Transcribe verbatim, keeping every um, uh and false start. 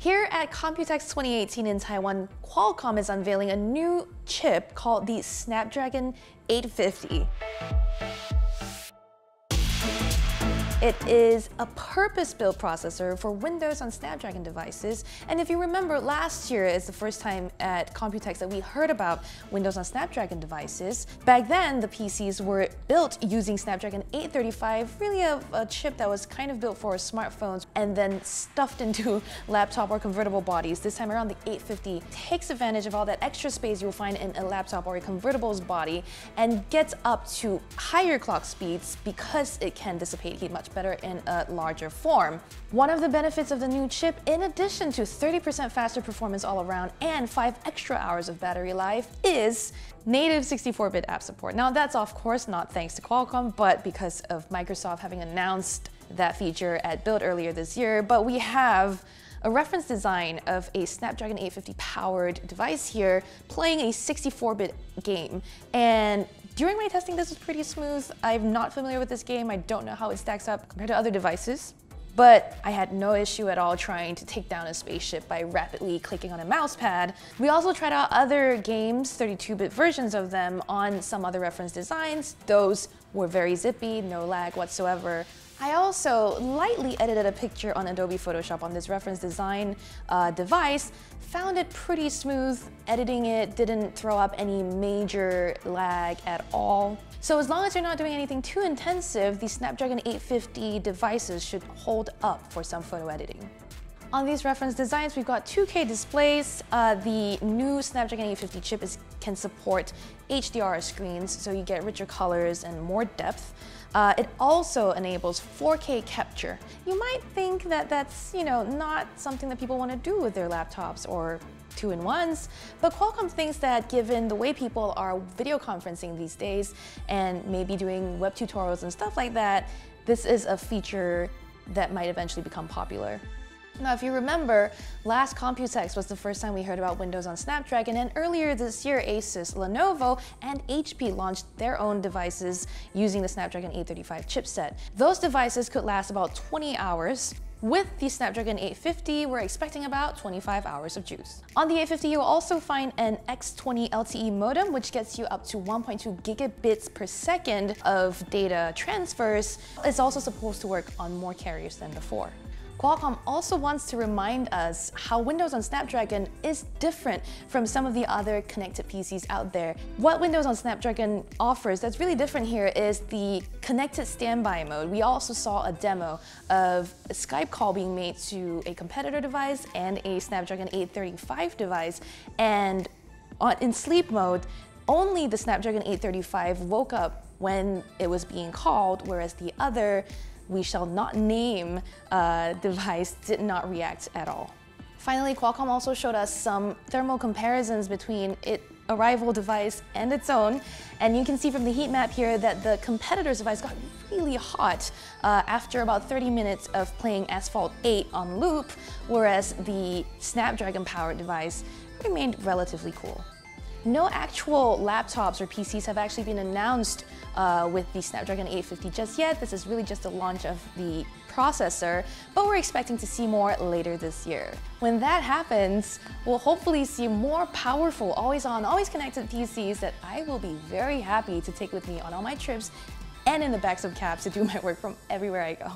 Here at Computex twenty eighteen in Taiwan, Qualcomm is unveiling a new chip called the Snapdragon eight fifty. It is a purpose-built processor for Windows on Snapdragon devices. And if you remember, last year is the first time at Computex that we heard about Windows on Snapdragon devices. Back then, the P Cs were built using Snapdragon eight thirty-five, really a, a chip that was kind of built for smartphones and then stuffed into laptop or convertible bodies. This time around, the eight fifty takes advantage of all that extra space you'll find in a laptop or a convertible's body and gets up to higher clock speeds because it can dissipate heat much better in a larger form. One of the benefits of the new chip, in addition to thirty percent faster performance all around and five extra hours of battery life, is native sixty-four bit app support. Now that's of course not thanks to Qualcomm, but because of Microsoft having announced that feature at Build earlier this year. But we have a reference design of a Snapdragon eight fifty powered device here playing a sixty-four bit game. And during my testing, this was pretty smooth. I'm not familiar with this game. I don't know how it stacks up compared to other devices, but I had no issue at all trying to take down a spaceship by rapidly clicking on a mouse pad. We also tried out other games, thirty-two bit versions of them, on some other reference designs. Those were very zippy, no lag whatsoever. I also lightly edited a picture on Adobe Photoshop on this reference design uh, device, found it pretty smooth. Editing it didn't throw up any major lag at all. So as long as you're not doing anything too intensive, the Snapdragon eight fifty devices should hold up for some photo editing. On these reference designs, we've got two K displays. Uh, the new Snapdragon eight fifty chip is, can support H D R screens, so you get richer colors and more depth. Uh, it also enables four K capture. You might think that that's, you know, not something that people want to do with their laptops or two-in-ones, but Qualcomm thinks that given the way people are video conferencing these days and maybe doing web tutorials and stuff like that, this is a feature that might eventually become popular. Now, if you remember, last Computex was the first time we heard about Windows on Snapdragon, and earlier this year, ASUS, Lenovo, and H P launched their own devices using the Snapdragon eight thirty-five chipset. Those devices could last about twenty hours. With the Snapdragon eight fifty, we're expecting about twenty-five hours of juice. On the eight fifty, you'll also find an X twenty L T E modem, which gets you up to one point two gigabits per second of data transfers. It's also supposed to work on more carriers than before. Qualcomm also wants to remind us how Windows on Snapdragon is different from some of the other connected P Cs out there. What Windows on Snapdragon offers that's really different here is the connected standby mode. We also saw a demo of a Skype call being made to a competitor device and a Snapdragon eight thirty-five device, and in sleep mode, only the Snapdragon eight thirty-five woke up when it was being called, whereas the other we shall not name uh, device did not react at all. Finally, Qualcomm also showed us some thermal comparisons between its rival device and its own. And you can see from the heat map here that the competitor's device got really hot uh, after about thirty minutes of playing Asphalt eight on loop, whereas the Snapdragon-powered device remained relatively cool. No actual laptops or P Cs have actually been announced uh, with the Snapdragon eight fifty just yet. This is really just the launch of the processor, but we're expecting to see more later this year. When that happens, we'll hopefully see more powerful, always-on, always-connected P Cs that I will be very happy to take with me on all my trips and in the backs of cabs to do my work from everywhere I go.